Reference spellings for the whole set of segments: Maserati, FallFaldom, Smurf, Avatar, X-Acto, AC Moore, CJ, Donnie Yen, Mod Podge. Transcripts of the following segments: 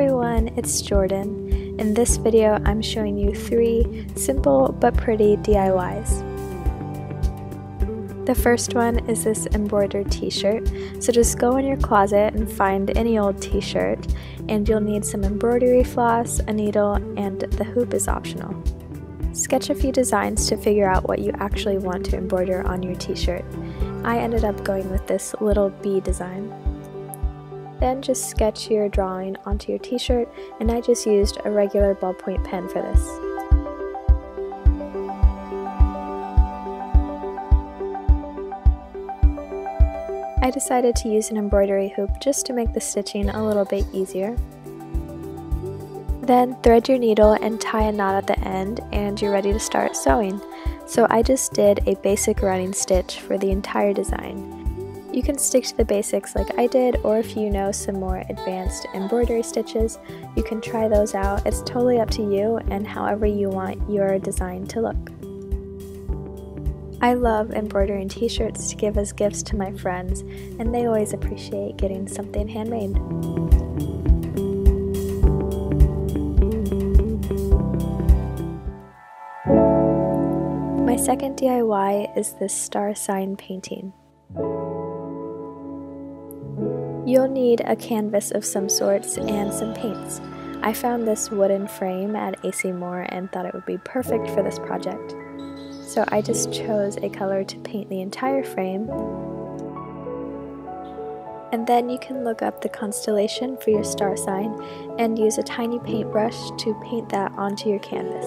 everyone, it's Jordan. In this video, I'm showing you 3 simple but pretty DIYs. The first one is this embroidered t-shirt. So just go in your closet and find any old t-shirt, and you'll need some embroidery floss, a needle, and the hoop is optional. Sketch a few designs to figure out what you actually want to embroider on your t-shirt. I ended up going with this little bee design. Then just sketch your drawing onto your t-shirt, and I just used a regular ballpoint pen for this. I decided to use an embroidery hoop just to make the stitching a little bit easier. Then thread your needle and tie a knot at the end, and you're ready to start sewing. So I just did a basic running stitch for the entire design. You can stick to the basics like I did, or if you know some more advanced embroidery stitches, you can try those out. It's totally up to you and however you want your design to look. I love embroidering t-shirts to give as gifts to my friends, and they always appreciate getting something handmade. My second DIY is this star sign painting. You'll need a canvas of some sorts and some paints. I found this wooden frame at AC Moore and thought it would be perfect for this project. So I just chose a color to paint the entire frame. And then you can look up the constellation for your star sign and use a tiny paintbrush to paint that onto your canvas.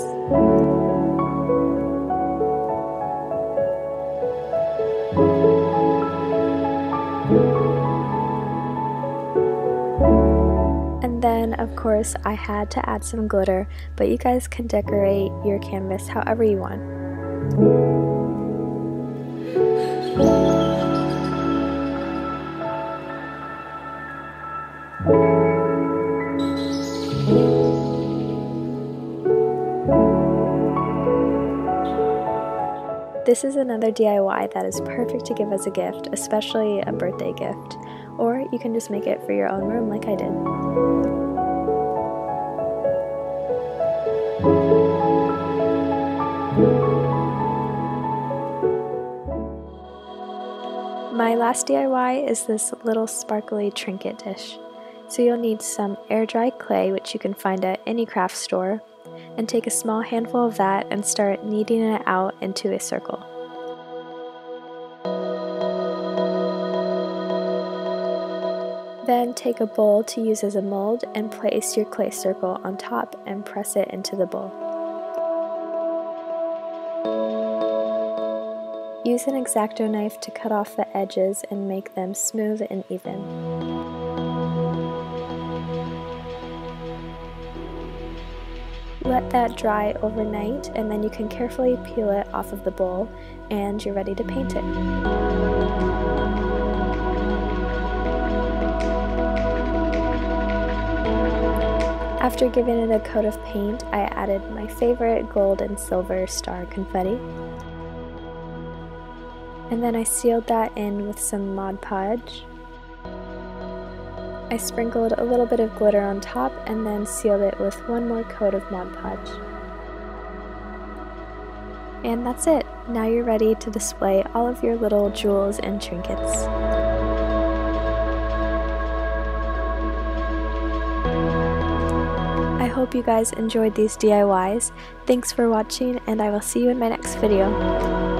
Then, of course, I had to add some glitter, but you guys can decorate your canvas however you want. This is another DIY that is perfect to give as a gift, especially a birthday gift, or you can just make it for your own room like I did. My last DIY is this little sparkly trinket dish. So you'll need some air dry clay, which you can find at any craft store, and take a small handful of that and start kneading it out into a circle. Then take a bowl to use as a mold and place your clay circle on top and press it into the bowl. Use an X-Acto knife to cut off the edges and make them smooth and even. Let that dry overnight, and then you can carefully peel it off of the bowl, and you're ready to paint it. After giving it a coat of paint, I added my favorite gold and silver star confetti. And then I sealed that in with some Mod Podge. I sprinkled a little bit of glitter on top and then sealed it with one more coat of Mod Podge. And that's it. Now you're ready to display all of your little jewels and trinkets. I hope you guys enjoyed these DIYs. Thanks for watching, and I will see you in my next video.